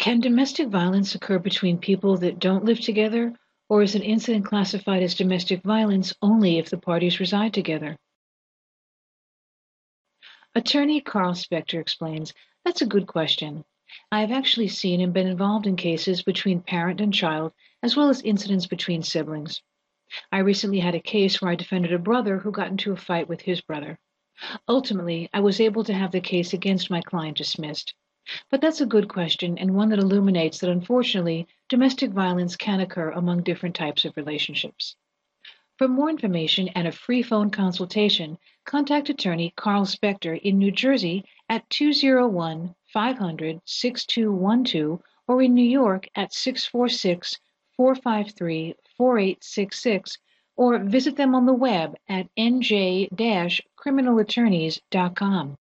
Can domestic violence occur between people that don't live together, or is an incident classified as domestic violence only if the parties reside together? Attorney Carl Spector explains, "That's a good question. I have actually seen and been involved in cases between parent and child, as well as incidents between siblings. I recently had a case where I defended a brother who got into a fight with his brother. Ultimately, I was able to have the case against my client dismissed. But that's a good question, and one that illuminates that, unfortunately, domestic violence can occur among different types of relationships." For more information and a free phone consultation, contact attorney Carl Spector in New Jersey at 201-500-6212 or in New York at 646-453-4866, or visit them on the web at nj-criminalattorneys.com.